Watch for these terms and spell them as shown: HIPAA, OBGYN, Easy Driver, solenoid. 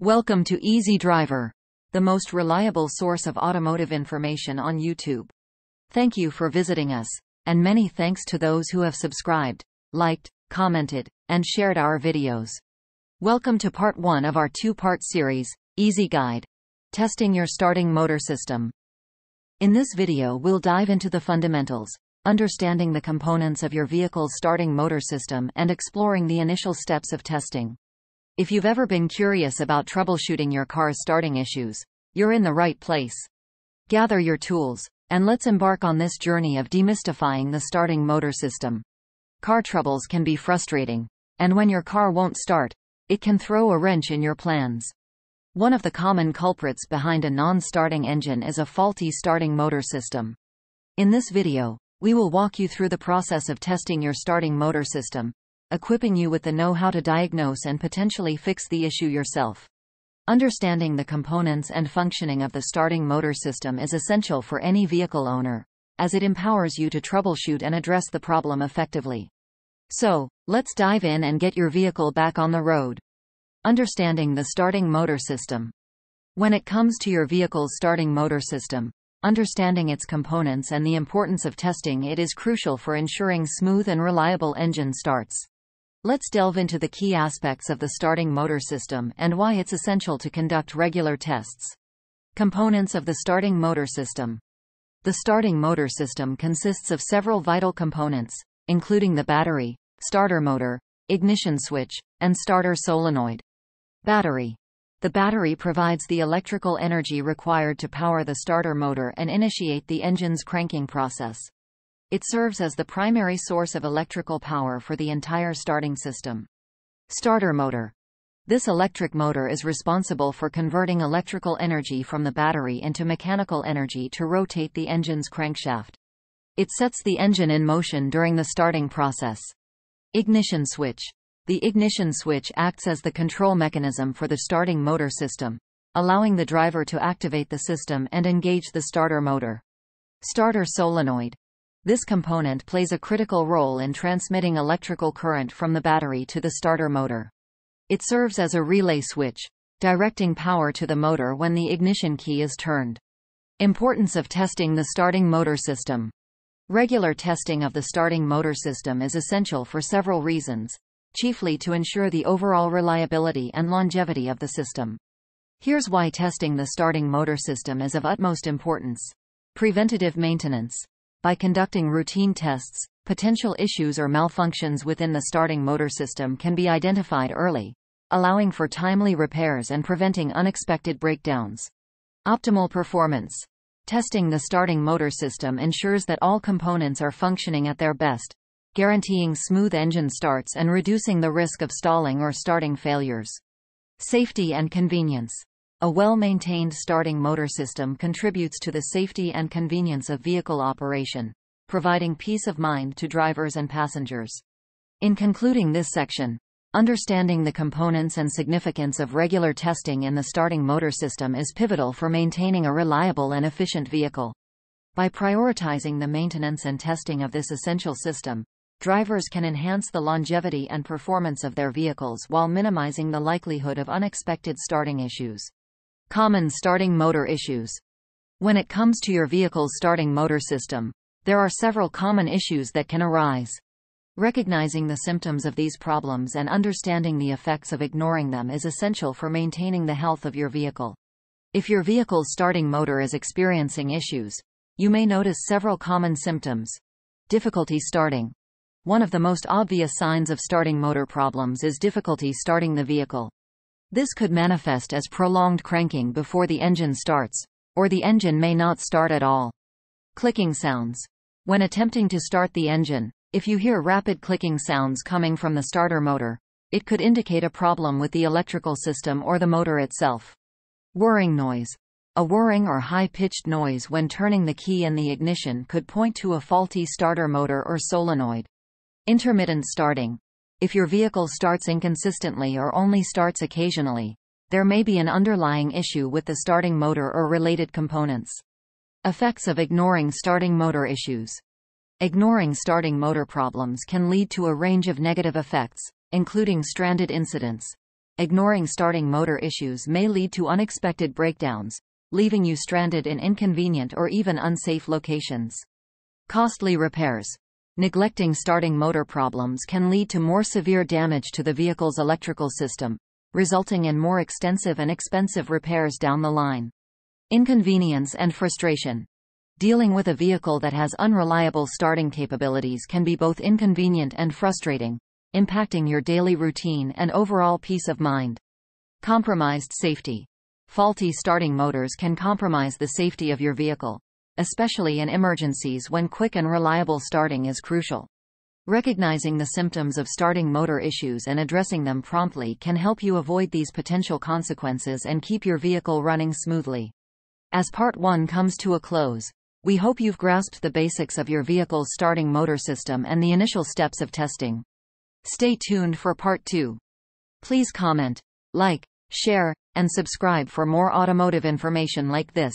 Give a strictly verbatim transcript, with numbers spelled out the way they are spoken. Welcome to Easy Driver, the most reliable source of automotive information on YouTube. Thank you for visiting us, and many thanks to those who have subscribed, liked, commented, and shared our videos. Welcome to part one of our two-part series, Easy Guide: Testing Your Starting Motor System. In this video we'll dive into the fundamentals, understanding the components of your vehicle's starting motor system and exploring the initial steps of testing. If you've ever been curious about troubleshooting your car's starting issues, you're in the right place. Gather your tools, and let's embark on this journey of demystifying the starting motor system. Car troubles can be frustrating, and when your car won't start, it can throw a wrench in your plans. One of the common culprits behind a non-starting engine is a faulty starting motor system. In this video, we will walk you through the process of testing your starting motor system, equipping you with the know-how to diagnose and potentially fix the issue yourself. Understanding the components and functioning of the starting motor system is essential for any vehicle owner, as it empowers you to troubleshoot and address the problem effectively. So, let's dive in and get your vehicle back on the road. Understanding the starting motor system. When it comes to your vehicle's starting motor system, understanding its components and the importance of testing it is crucial for ensuring smooth and reliable engine starts. Let's delve into the key aspects of the starting motor system and why it's essential to conduct regular tests. Components of the starting motor system. The starting motor system consists of several vital components, including the battery, starter motor, ignition switch, and starter solenoid. Battery. The battery provides the electrical energy required to power the starter motor and initiate the engine's cranking process. It serves as the primary source of electrical power for the entire starting system. Starter motor. This electric motor is responsible for converting electrical energy from the battery into mechanical energy to rotate the engine's crankshaft. It sets the engine in motion during the starting process. Ignition switch. The ignition switch acts as the control mechanism for the starting motor system, allowing the driver to activate the system and engage the starter motor. Starter solenoid. This component plays a critical role in transmitting electrical current from the battery to the starter motor. It serves as a relay switch, directing power to the motor when the ignition key is turned. Importance of testing the starting motor system. Regular testing of the starting motor system is essential for several reasons, chiefly to ensure the overall reliability and longevity of the system. Here's why testing the starting motor system is of utmost importance. Preventative maintenance. By conducting routine tests, potential issues or malfunctions within the starting motor system can be identified early, allowing for timely repairs and preventing unexpected breakdowns. Optimal performance. Testing the starting motor system ensures that all components are functioning at their best, guaranteeing smooth engine starts and reducing the risk of stalling or starting failures. Safety and convenience. A well-maintained starting motor system contributes to the safety and convenience of vehicle operation, providing peace of mind to drivers and passengers. In concluding this section, understanding the components and significance of regular testing in the starting motor system is pivotal for maintaining a reliable and efficient vehicle. By prioritizing the maintenance and testing of this essential system, drivers can enhance the longevity and performance of their vehicles while minimizing the likelihood of unexpected starting issues. Common starting motor issues. When it comes to your vehicle's starting motor system, there are several common issues that can arise. Recognizing the symptoms of these problems and understanding the effects of ignoring them is essential for maintaining the health of your vehicle. If your vehicle's starting motor is experiencing issues, you may notice several common symptoms. Difficulty starting. One of the most obvious signs of starting motor problems is difficulty starting the vehicle. This could manifest as prolonged cranking before the engine starts, or the engine may not start at all. Clicking sounds. When attempting to start the engine, if you hear rapid clicking sounds coming from the starter motor, it could indicate a problem with the electrical system or the motor itself. Whirring noise. A whirring or high-pitched noise when turning the key in the ignition could point to a faulty starter motor or solenoid. Intermittent starting. If your vehicle starts inconsistently or only starts occasionally, there may be an underlying issue with the starting motor or related components. Effects of ignoring starting motor issues. Ignoring starting motor problems can lead to a range of negative effects, including stranded incidents, ignoring starting motor issues may lead to unexpected breakdowns, leaving you stranded in inconvenient or even unsafe locations. Costly repairs. Neglecting starting motor problems can lead to more severe damage to the vehicle's electrical system, resulting in more extensive and expensive repairs down the line. Inconvenience and frustration. Dealing with a vehicle that has unreliable starting capabilities can be both inconvenient and frustrating, impacting your daily routine and overall peace of mind. Compromised safety. Faulty starting motors can compromise the safety of your vehicle, especially in emergencies when quick and reliable starting is crucial. Recognizing the symptoms of starting motor issues and addressing them promptly can help you avoid these potential consequences and keep your vehicle running smoothly. As part one comes to a close, we hope you've grasped the basics of your vehicle's starting motor system and the initial steps of testing. Stay tuned for part two. Please comment, like, share, and subscribe for more automotive information like this.